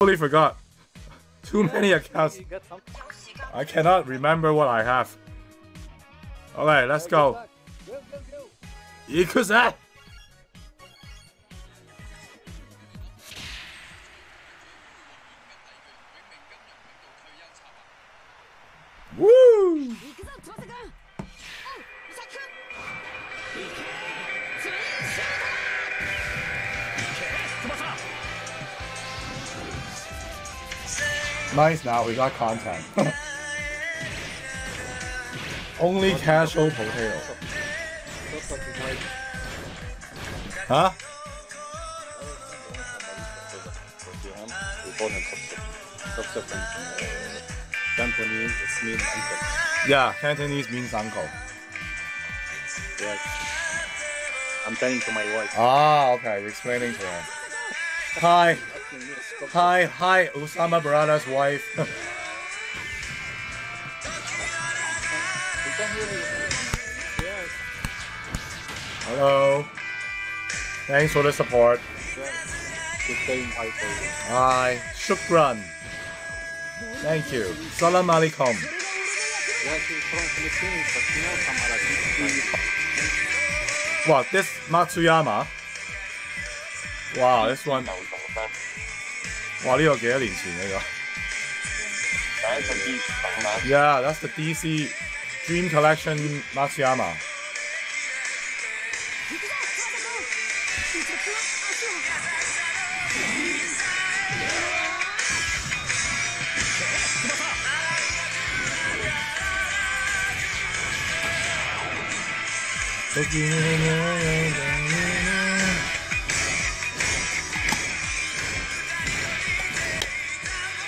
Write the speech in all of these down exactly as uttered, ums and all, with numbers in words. Totally forgot. Too many accounts. I cannot remember what I have. Alright, let's go. Yakuza! Woo! Nice, now we got content. Only casual potato. Huh? Yeah, Cantonese means uncle. Yes. I'm telling to my wife. Ah, okay, you're explaining to her. Hi. Hi, hi, Osama Barada's wife. Hello. Thanks for the support. Hi. Shukran. Thank you. Salam alaikum. Wow, this Matsuyama. Wow, this one. Wow, this is yeah, that's the D C Dream Collection Matsuyama.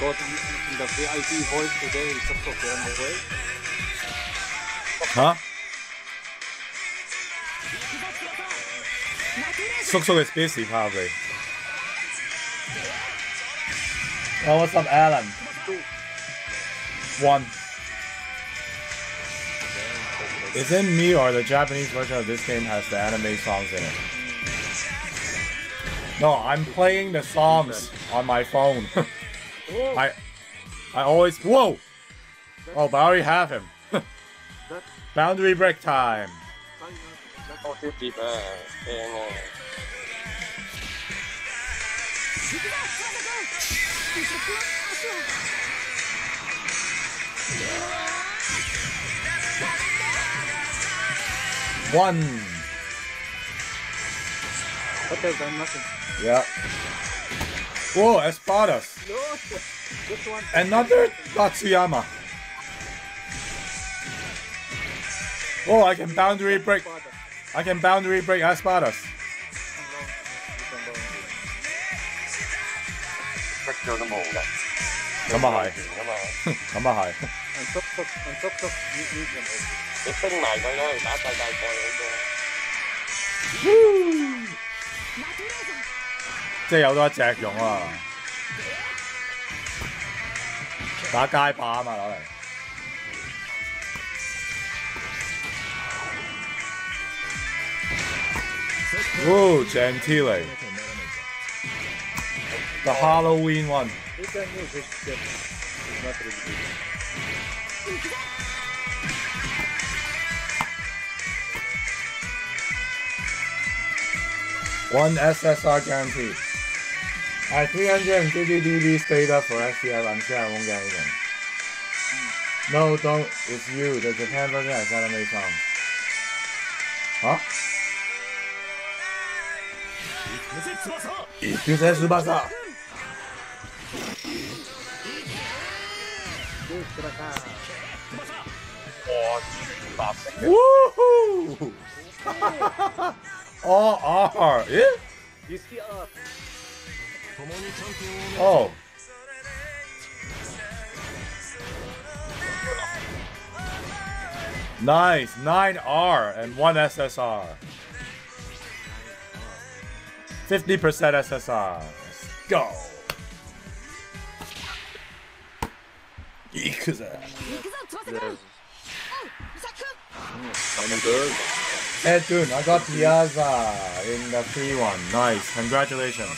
Got the V I P voice today in terms of their way. Huh? Sok-Sok is busy probably. Oh, what's up, Alan? One. Is it me or the Japanese version of this game has the anime songs in it? No, I'm playing the songs on my phone. I, I always. Whoa! Oh, but I already have him. Boundary break time. One. Okay, done nothing. Yeah. Whoa, Asparas. Another Matsuyama. Oh, I can boundary break. I can boundary break Asparas. Come on, high. Come on, high. Woo! 即係有多一隻用啊！打街霸啊嘛攞嚟。Whoa, Gentile. The Halloween one. One S S R guaranteed. I three hundred fifty D Bs data for S D F, I'm sure I won't get anything. Mm. No, don't, it's you, the Japan version has anime songs. Huh? Ikuse Tsubasa! Woohoo! Oh, R! Eh? Oh. Nice, nine R and one S S R. fifty percent S S R. Let's go. Yakuza. Hey dude, I got Yaza in the free one. Nice, congratulations.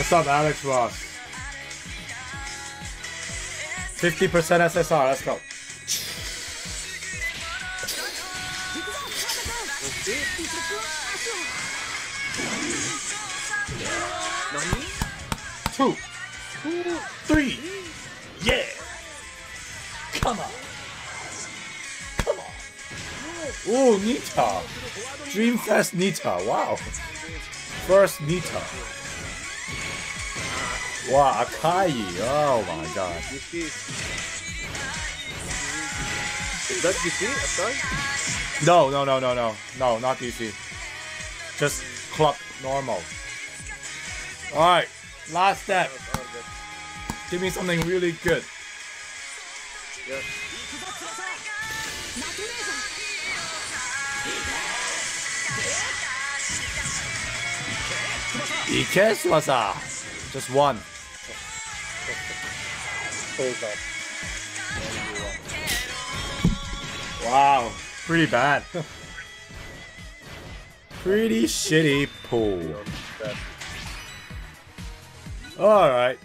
What's up, Alex Ross? fifty percent S S R, let's go. Two, three, yeah! Come on! Come on! Ooh, Niitta! Dreamfest Niitta, wow! First Niitta. Wow, Akai, oh my god. Is that D C? Akai? No, no, no, no, no. No, not D C. Just clock normal. Alright, last step. Give me something really good. Yep. Ikeswasa! Just one. Wow, pretty bad. Pretty shitty pool. Alright.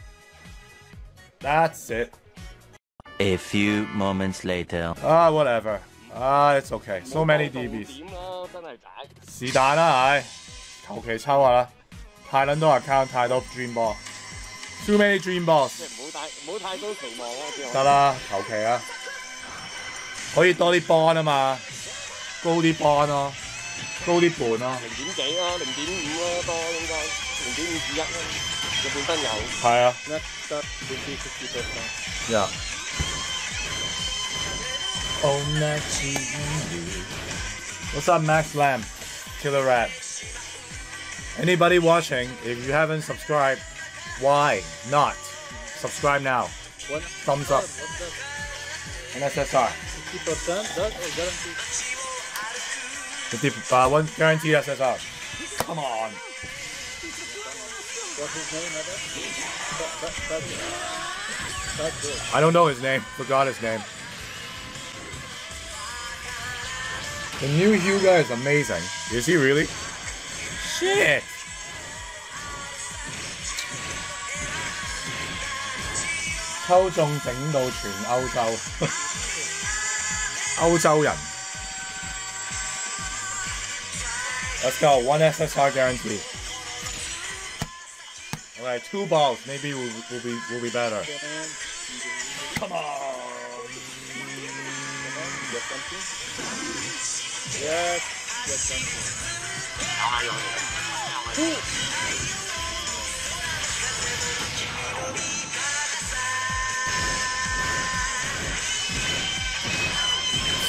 That's it. A few moments later. Ah, whatever. Ah, it's okay. So many D Bs. Dream ball. Too many dream balls. Yeah. What's up, Max Lamb? Killer Rat. Anybody watching, if you haven't subscribed, why not? Subscribe now. Thumbs up. And S S R. fifty percent one guaranteed S S R. Come on. I don't know his name. Forgot his name. The new Hyuga is amazing. Is he really? Shit! Let's go, one S S R guarantee. Alright, two balls, maybe we'll, we'll, be, we'll be better. Come on! Yes,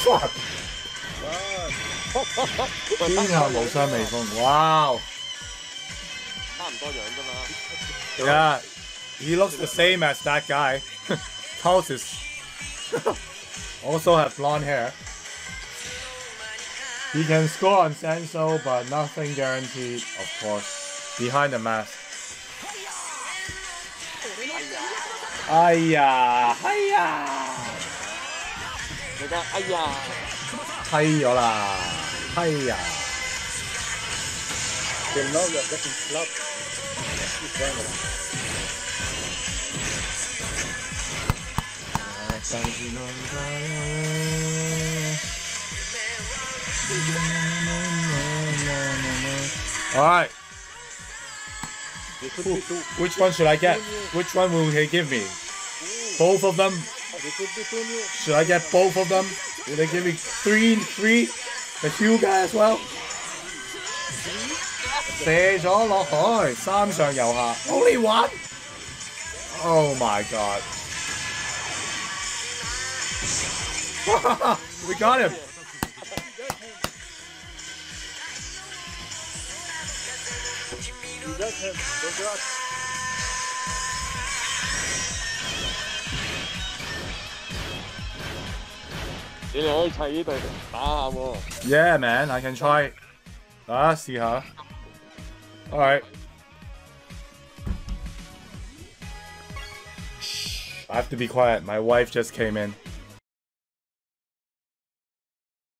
fuck! Wow! Yeah, he looks the same as that guy. Pulses. Also have blonde hair. He can score on Senso, but nothing guaranteed, of course. Behind the mask. Hiya! Hiya! Hiya! Hiya! Hiya! They love your fucking club. Alright. Which one should I get? Which one will they give me? Both of them? Should I get both of them? Will they give me three and three? The Hyuga as well? Only one? Oh my god. We got him! Him. Yeah, man, I can try. Ah, see her. All right. I have to be quiet. My wife just came in.